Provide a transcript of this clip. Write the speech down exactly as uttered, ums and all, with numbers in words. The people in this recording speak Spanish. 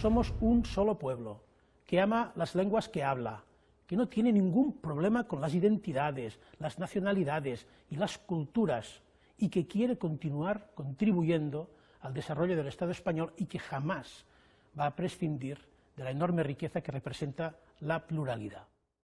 somos un solo pueblo, que ama las lenguas que habla, que no tiene ningún problema con las identidades, las nacionalidades y las culturas, y que quiere continuar contribuyendo al desarrollo del Estado español y que jamás va a prescindir de la enorme riqueza que representa la pluralidad.